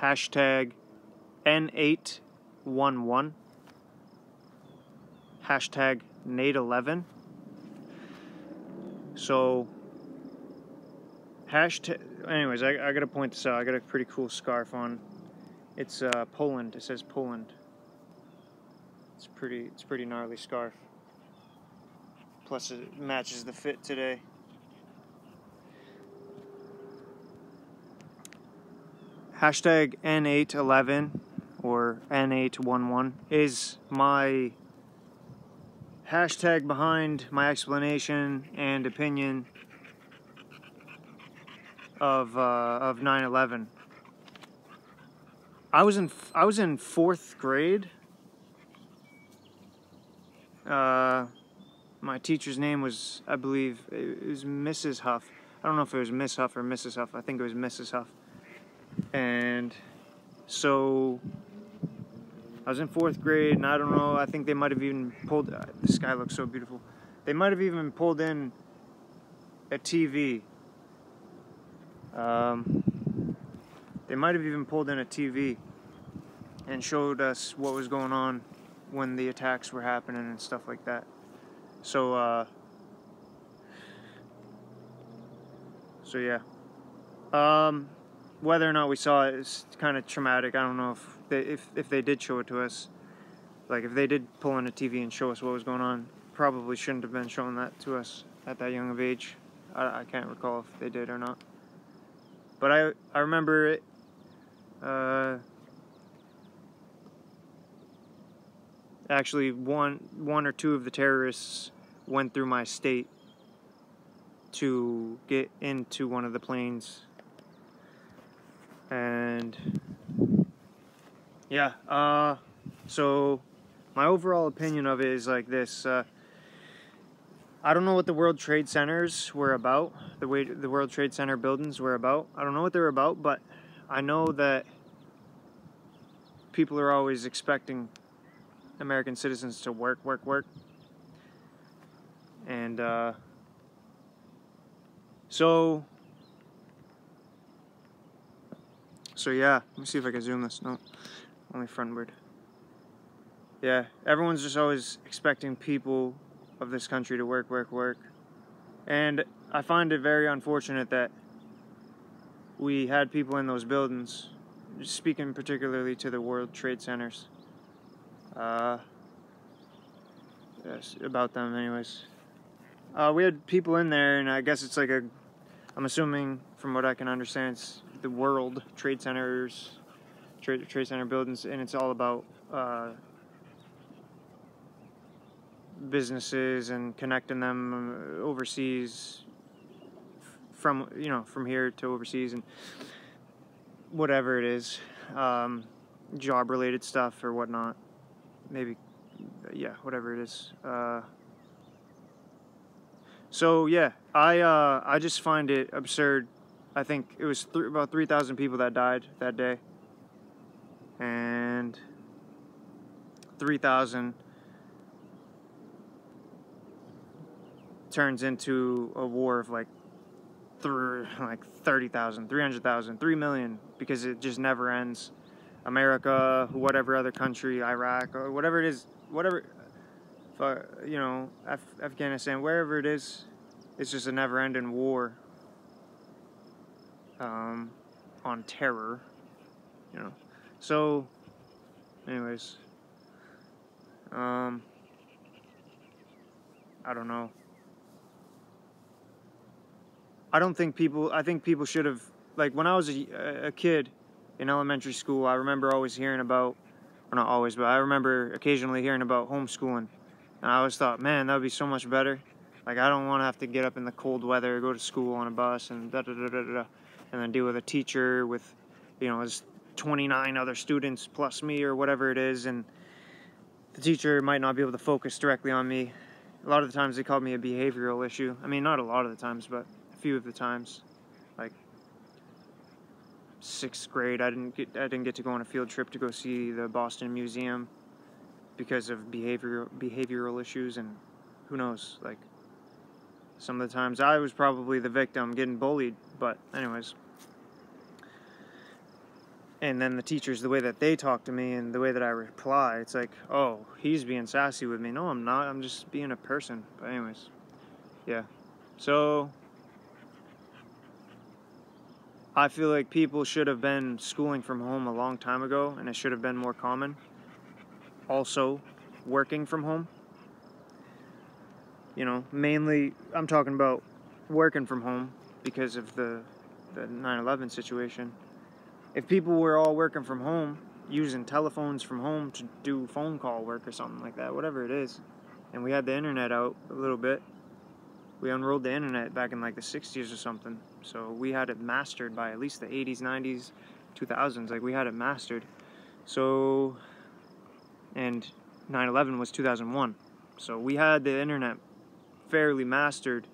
hashtag N811, hashtag Nate11. So, hashtag, anyways, I gotta point this out. I got a pretty cool scarf on. It's Poland. It says Poland. It's pretty gnarly scarf. Plus, it matches the fit today. Hashtag N811 or N811 is my hashtag behind my explanation and opinion of 9/11. I was in 4th grade. My teacher's name was, I believe, it was Mrs. Huff. I don't know if it was Miss Huff or Mrs. Huff. I think it was Mrs. Huff. And so I was in 4th grade, and I don't know, I think they might have even pulled, the sky looks so beautiful, they might have even pulled in a TV. They might have even pulled in a TV and showed us what was going on when the attacks were happening and stuff like that. So, yeah. Whether or not we saw it is kind of traumatic. I don't know if they did show it to us. Like, if they did pull in a TV and show us what was going on, probably shouldn't have been showing that to us at that young of age. I can't recall if they did or not. But I remember it, actually one or two of the terrorists went through my state to get into one of the planes. And yeah, so my overall opinion of it is like this. I don't know what the World Trade Centers were about, the World Trade Center buildings were about. I don't know what they were about, but I know that people are always expecting American citizens to work. And so yeah, let me see if I can zoom this. No, only frontward. Yeah, everyone's just always expecting people of this country to work. And I find it very unfortunate that we had people in those buildings, speaking particularly to the World Trade Centers. Yes, about them anyways. We had people in there, and I guess it's like a, I'm assuming from what I can understand, it's the World Trade Centers, Trade Center buildings, and it's all about businesses and connecting them overseas, from, you know, from here to overseas, and whatever it is, job related stuff or whatnot, maybe, yeah, whatever it is. So yeah, I just find it absurd. I think it was about 3,000 people that died that day, and 3,000 turns into a war of like 30,000, 300,000, 3 million, because it just never ends. America, whatever other country, Iraq, or whatever it is, whatever, you know, Afghanistan, wherever it is, it's just a never-ending war on terror, you know. So, anyways, I don't know. I think people should have, like, when I was a kid in elementary school, I remember always hearing about, or not always, but I remember occasionally hearing about homeschooling. And I always thought, man, that would be so much better. Like, I don't want to have to get up in the cold weather, go to school on a bus, and da-da-da-da-da, and then deal with a teacher with, you know, his 29 other students plus me or whatever it is, and the teacher might not be able to focus directly on me. A lot of the times they called me a behavioral issue. I mean, not a lot of the times, but few of the times, like 6th grade, I didn't get to go on a field trip to go see the Boston Museum because of behavioral issues, and who knows, like some of the times I was probably the victim getting bullied. But anyways, And then the teachers, the way that they talk to me and the way that I reply, it's like, oh, he's being sassy with me. No, I'm not. I'm just being a person. But anyways, yeah. So I feel like people should have been schooling from home a long time ago, and it should have been more common. Also, working from home. You know, mainly I'm talking about working from home because of the 9/11 situation. If people were all working from home, using telephones from home to do phone call work or something like that, whatever it is, and we had the internet out a little bit, we unrolled the internet back in like the 60s or something, so we had it mastered by at least the 80s, 90s, 2000s, like we had it mastered. So, and 9/11 was 2001, so we had the internet fairly mastered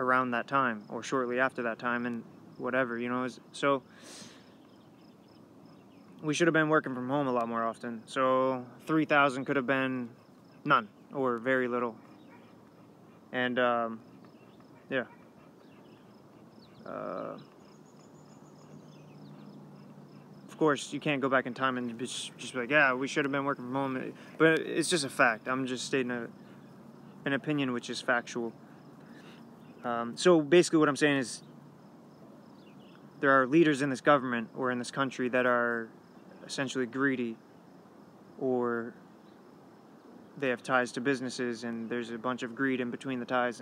around that time, or shortly after that time, and whatever, you know. So we should have been working from home a lot more often. So 3,000 could have been none or very little. And yeah, of course you can't go back in time and just be like, yeah, we should have been working from home, but it's just a fact. I'm just stating an opinion which is factual. So basically what I'm saying is, there are leaders in this government or in this country that are essentially greedy, or they have ties to businesses, and there's a bunch of greed in between the ties,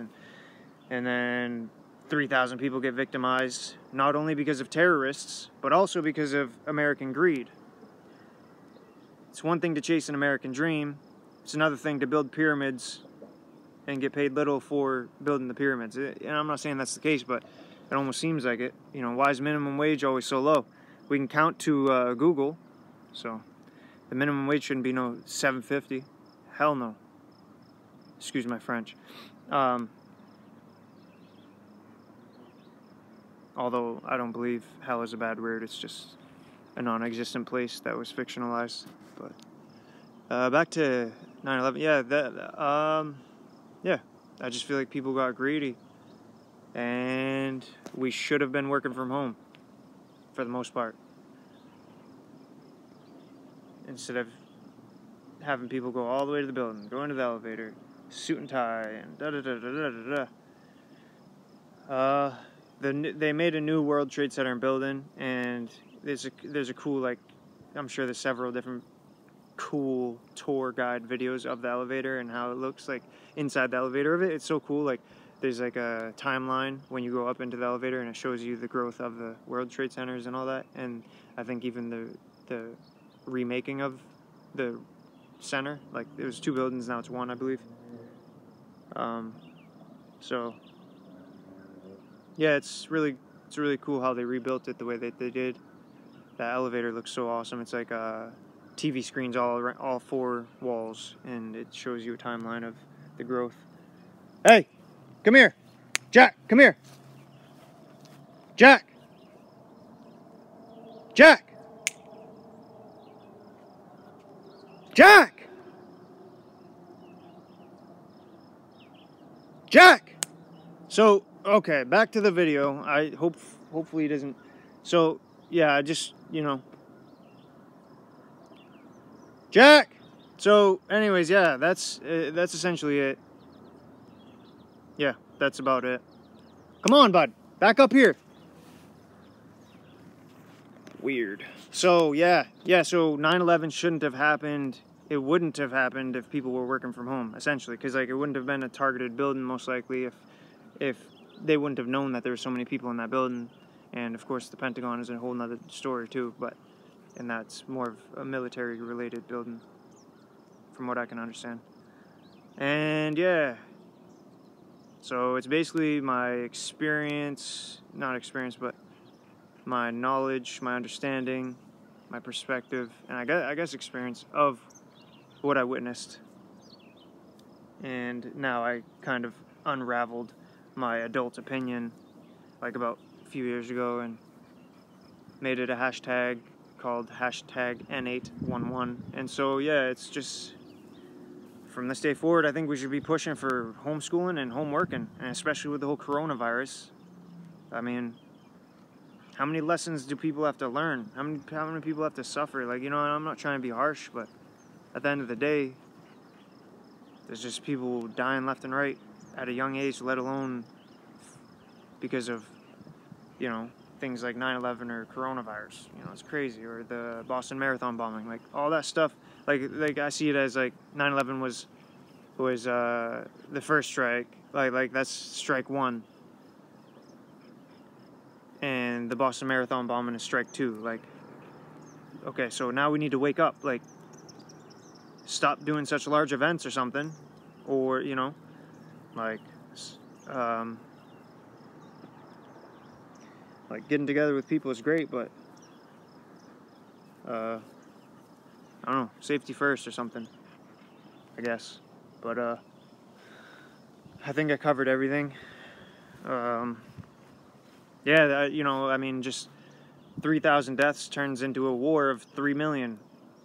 and then 3,000 people get victimized, not only because of terrorists, but also because of American greed. It's one thing to chase an American dream. It's another thing to build pyramids and get paid little for building the pyramids. And I'm not saying that's the case, but it almost seems like it. You know, why is minimum wage always so low? We can count to Google, so the minimum wage shouldn't be no $7.50. Hell no. Excuse my French. Although I don't believe hell is a bad word. It's just a non-existent place that was fictionalized. But back to 9/11. Yeah, that. Yeah, I just feel like people got greedy. And we should have been working from home for the most part, instead of having people go all the way to the building, go into the elevator, suit and tie, and they made a new World Trade Center building, and there's a cool, like, I'm sure there's several different cool tour guide videos of the elevator and how it looks like inside the elevator of it. It's so cool. Like, there's like a timeline when you go up into the elevator, and it shows you the growth of the World Trade Centers and all that. And I think even the remaking of the center, like, it was two buildings, now it's one, I believe. So yeah, it's really cool how they rebuilt it the way that they did. That elevator looks so awesome. It's like TV screens all four walls, and it shows you a timeline of the growth. Hey! Come here. Jack, come here. Jack. Jack. Jack. Jack. So, okay, back to the video. I hopefully he doesn't. So, yeah, I just, you know. Jack. So, anyways, yeah, that's essentially it. Yeah, that's about it. Come on, bud. Back up here. Weird. So, yeah, so 9/11 shouldn't have happened. It wouldn't have happened if people were working from home, essentially, because, like, it wouldn't have been a targeted building, most likely, if they wouldn't have known that there were so many people in that building. And, of course, the Pentagon is a whole nother story, too, but, and that's more of a military-related building, from what I can understand. And, yeah. So it's basically my experience, not experience, but my knowledge, my understanding, my perspective, and I guess experience of what I witnessed. And now I kind of unraveled my adult opinion, like, about a few years ago, and made it a hashtag called hashtag N811. And so, yeah, it's just, from this day forward, I think we should be pushing for homeschooling and homeworking, and especially with the whole coronavirus. I mean, How many lessons do people have to learn? How many people have to suffer? Like, you know, I'm not trying to be harsh, but at the end of the day, there's just people dying left and right at a young age, let alone because of, you know, things like 9/11 or coronavirus. You know, it's crazy. Or the Boston Marathon bombing, like all that stuff. Like I see it as like 9/11 was the first strike. Like that's strike one. And the Boston Marathon bombing is strike two. Like, okay, so now we need to wake up. Like, stop doing such large events or something, or, you know, like getting together with people is great, but I don't know, safety first or something, I guess. But I think I covered everything. Yeah, you know, I mean, just 3,000 deaths turns into a war of 3 million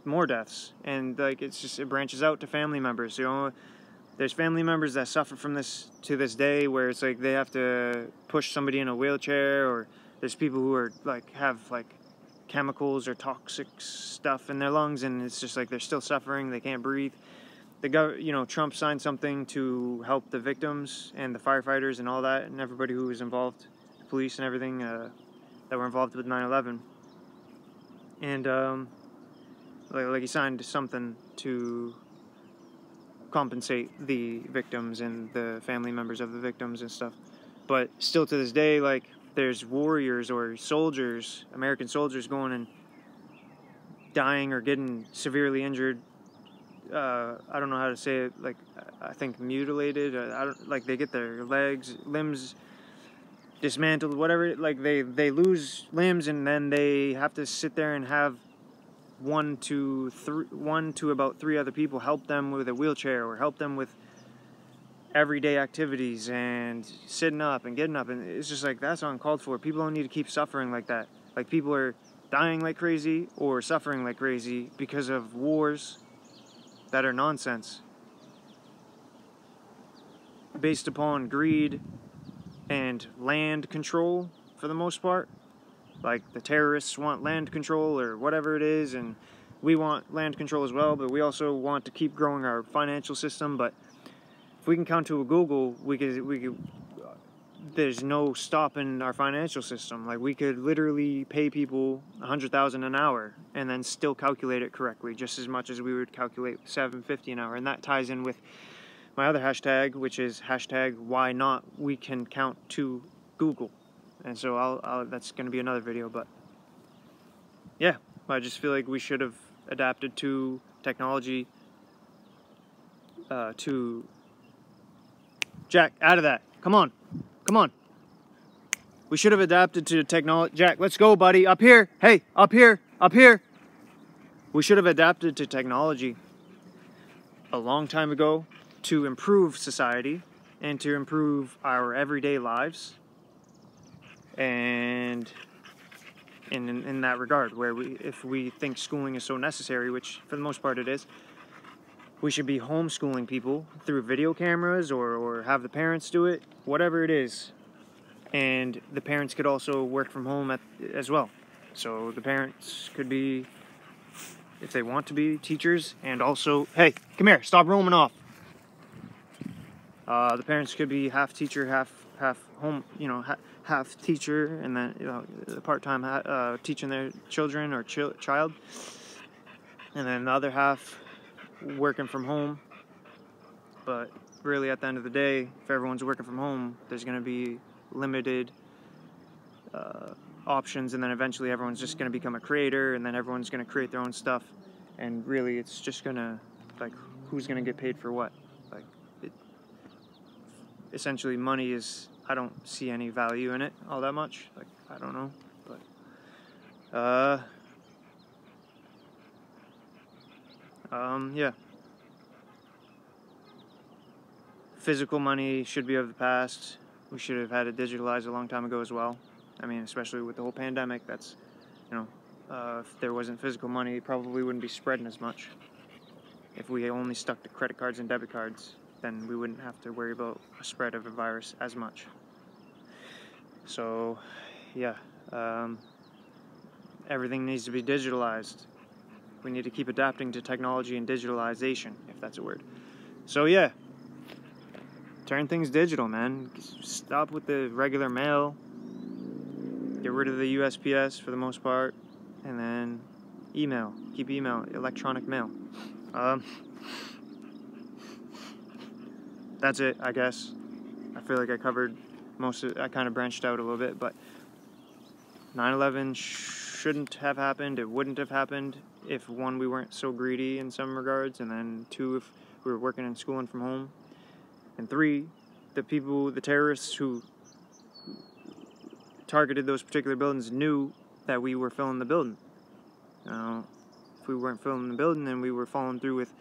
more deaths. And, like, it's just, it branches out to family members, you know. There's family members that suffer from this to this day, where it's like they have to push somebody in a wheelchair, or there's people who are, like, have, like, chemicals or toxic stuff in their lungs, and it's just like they're still suffering, they can't breathe. You know, Trump signed something to help the victims and the firefighters and all that, and everybody who was involved, police and everything that were involved with 9/11, and like he signed something to compensate the victims and the family members of the victims and stuff. But still to this day, like, there's warriors or soldiers, American soldiers, going and dying or getting severely injured. I don't know how to say it. Like, I think mutilated. Like, they get their legs, limbs dismantled, whatever. Like, they lose limbs, and then they have to sit there and have one to about three other people help them with a wheelchair, or help them with everyday activities, and sitting up and getting up. And it's just like, that's uncalled for. People don't need to keep suffering like that. Like, people are dying like crazy or suffering like crazy because of wars that are nonsense, based upon greed and land control, for the most part. Like, the terrorists want land control, or whatever it is, and we want land control as well, but we also want to keep growing our financial system. But if we can come to a Google, there's no stopping our financial system. Like, we could literally pay people $100,000 an hour and then still calculate it correctly, just as much as we would calculate $7.50 an hour. And that ties in with my other hashtag, which is hashtag why not we can count to Google. And so that's going to be another video. But yeah, I just feel like we should have adapted to technology to... Jack, out of that. Come on. Come on. We should have adapted to technology. Jack, let's go, buddy. Up here. Hey, up here. Up here. We should have adapted to technology a long time ago, to improve society and to improve our everyday lives, and in that regard, where if we think schooling is so necessary, which for the most part it is, we should be homeschooling people through video cameras, or have the parents do it, whatever it is. And the parents could also work from home as well. So the parents could be, if they want to be, teachers, and also, hey, come here, stop roaming off. The parents could be half teacher, half home, you know, half teacher, and then, you know, part-time teaching their children, or child, and then the other half working from home. But really, at the end of the day, if everyone's working from home, there's going to be limited options, and then eventually everyone's just going to become a creator, and then everyone's going to create their own stuff, and really it's just going to, like, who's going to get paid for what? Essentially, money is, I don't see any value in it all that much. Like, I don't know, but yeah, physical money should be of the past. We should have had it digitalized a long time ago as well. I mean, especially with the whole pandemic, that's, you know, if there wasn't physical money, it probably wouldn't be spreading as much. If we only stuck to credit cards and debit cards, then we wouldn't have to worry about a spread of a virus as much. So, yeah. Everything needs to be digitalized. We need to keep adapting to technology and digitalization, if that's a word. So yeah, turn things digital, man. Stop with the regular mail. Get rid of the USPS for the most part, and then email. Keep email, electronic mail. That's it, I guess. I feel like I covered most of it. I kind of branched out a little bit, but 9/11 shouldn't have happened. It wouldn't have happened if, one, we weren't so greedy in some regards, and then two, if we were working and schooling from home, and three, the terrorists who targeted those particular buildings knew that we were filling the building. If we weren't filling the building, then we were following through with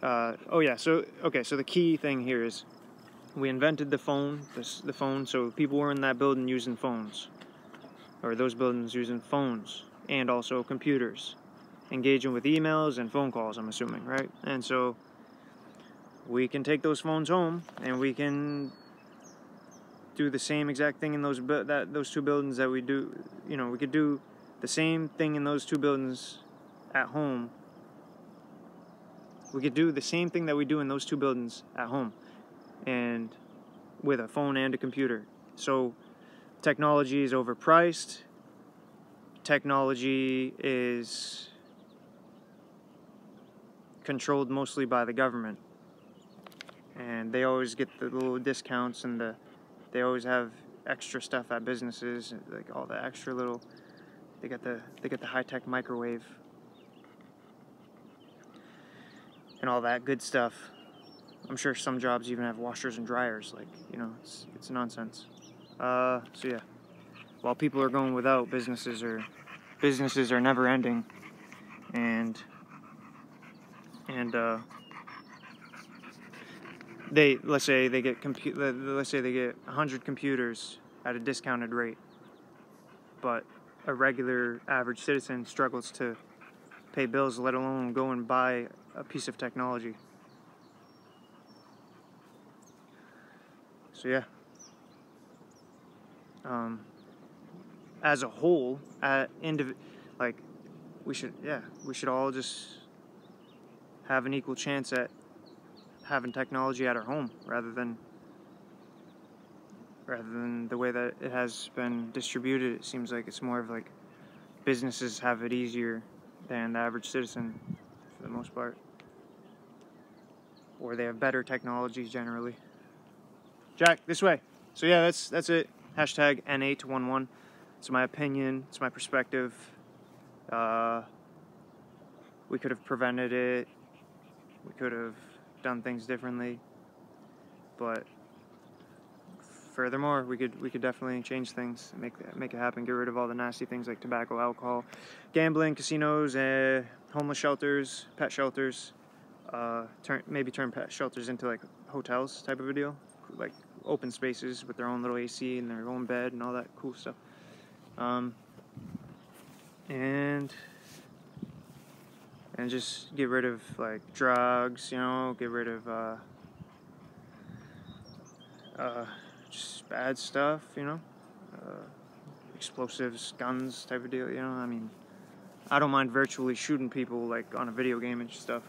so the key thing here is we invented the phone, so people were in that building using phones, or those buildings using phones, and also computers, engaging with emails and phone calls, I'm assuming, right? And so we can take those phones home, and we can do the same exact thing in those two buildings that we do. You know, we could do the same thing in those two buildings at home. We could do the same thing that we do in those two buildings at home, and with a phone and a computer. So technology is overpriced. Technology is controlled mostly by the government, and they always get the little discounts, and they always have extra stuff at businesses, like all the extra little. They get the high-tech microwave and all that good stuff. I'm sure some jobs even have washers and dryers. Like, you know, it's nonsense. So yeah, while people are going without, businesses are never ending, and let's say they get 100 computers at a discounted rate, but a regular average citizen struggles to pay bills, let alone go and buy a piece of technology. So yeah, as a whole, we should all just have an equal chance at having technology at our home, rather than the way that it has been distributed. It seems like it's more of like businesses have it easier than the average citizen for the most part, or they have better technology generally. Jack, this way. So yeah, that's it. Hashtag N811. It's my opinion. It's my perspective. We could have prevented it. We could have done things differently, but furthermore, we could definitely change things, make it happen, get rid of all the nasty things like tobacco, alcohol, gambling, casinos, homeless shelters, pet shelters. Maybe turn pet shelters into like hotels type of a deal, like open spaces with their own little AC and their own bed and all that cool stuff. And just get rid of like drugs, you know, get rid of just bad stuff, you know, explosives, guns type of deal, you know. I mean, I don't mind virtually shooting people like on a video game and stuff,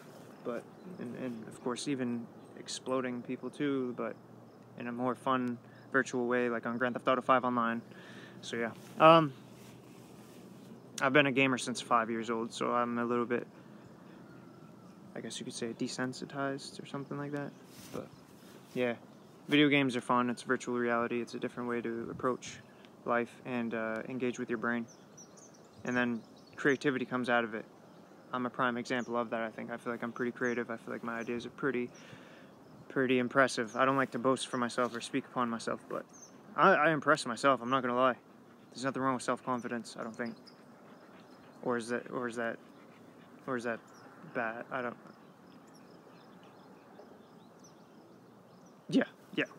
but and of course even exploding people too, but in a more fun virtual way, like on Grand Theft Auto 5 Online. So yeah, I've been a gamer since 5 years old, so I'm a little bit, I guess you could say, desensitized or something like that. But yeah, video games are fun. It's virtual reality. It's a different way to approach life and engage with your brain, and then creativity comes out of it. I'm a prime example of that, I think. I feel like I'm pretty creative. I feel like my ideas are pretty impressive. I don't like to boast for myself or speak upon myself, but I impress myself. I'm not gonna lie. There's nothing wrong with self-confidence, I don't think. Or is that bad? I don't. Yeah.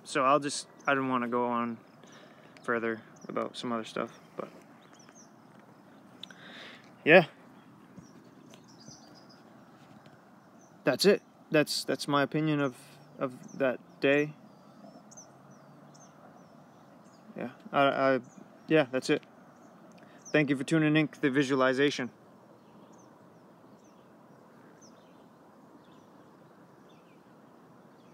So I didn't want to go on further about some other stuff, but yeah, that's it. That's my opinion of that day. Yeah. That's it. Thank you for tuning in to the visualization.